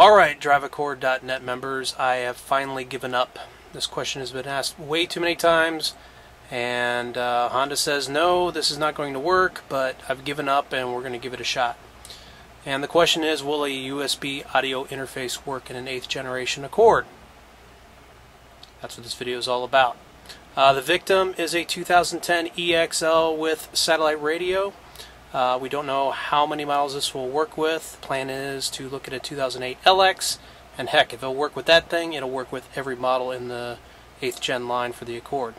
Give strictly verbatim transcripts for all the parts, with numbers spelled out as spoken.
Alright, Drive Accord dot net members, I have finally given up. This question has been asked way too many times, and uh, Honda says no, this is not going to work, but I've given up and we're going to give it a shot. And the question is, will a U S B audio interface work in an eighth generation Accord? That's what this video is all about. Uh, the victim is a two thousand ten E X L with satellite radio. Uh, we don't know how many miles this will work with. Plan is to look at a two thousand eight L X, and heck, if it'll work with that thing, it'll work with every model in the eighth gen line for the Accord.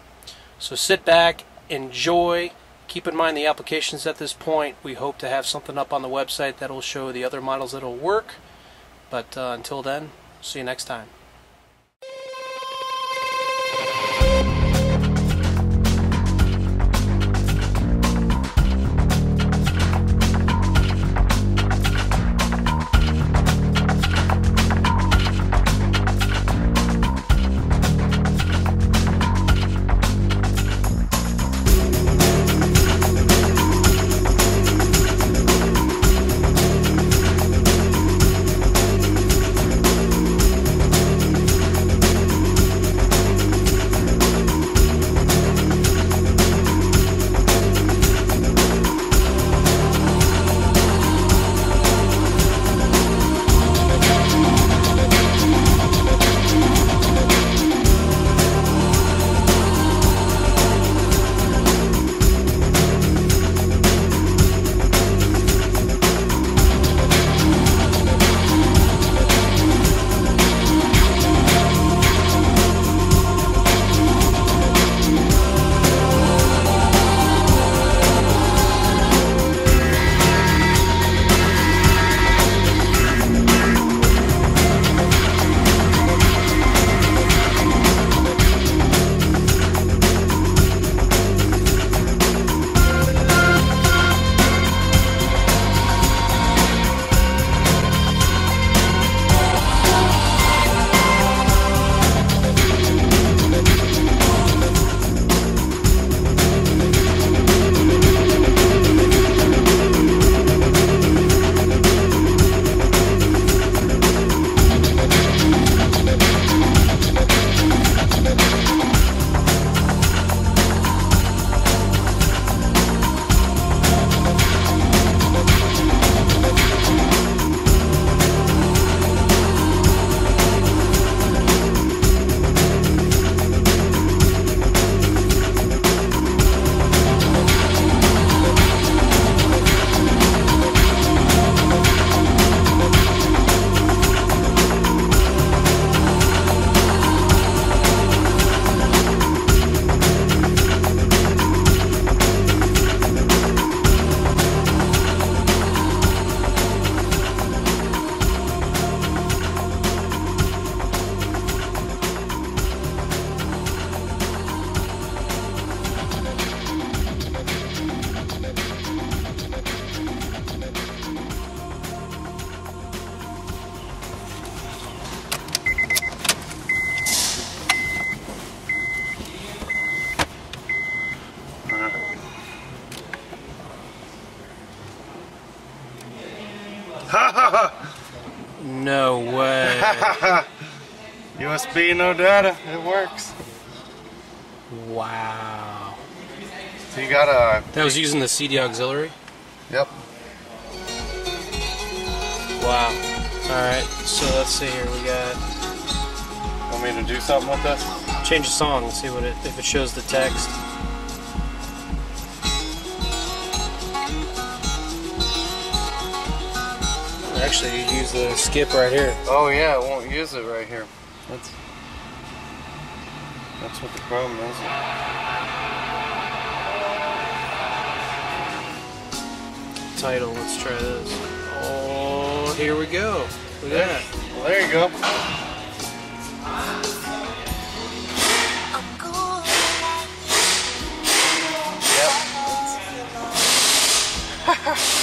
So sit back, enjoy, keep in mind the applications at this point. We hope to have something up on the website that'll show the other models that'll work, but uh, until then, see you next time. No way. U S B, no data. It works. Wow. So you got a... That was using the C D auxiliary? Yep. Wow. Alright, so let's see here. We got... Want me to do something with this? Change the song and see what it, if it shows the text. Actually, you use the skip right here. Oh yeah, I won't use it right here. That's that's what the problem is. Title. Let's try this. Oh, here we go. Look at that. Well, there you go. Ah. Yep.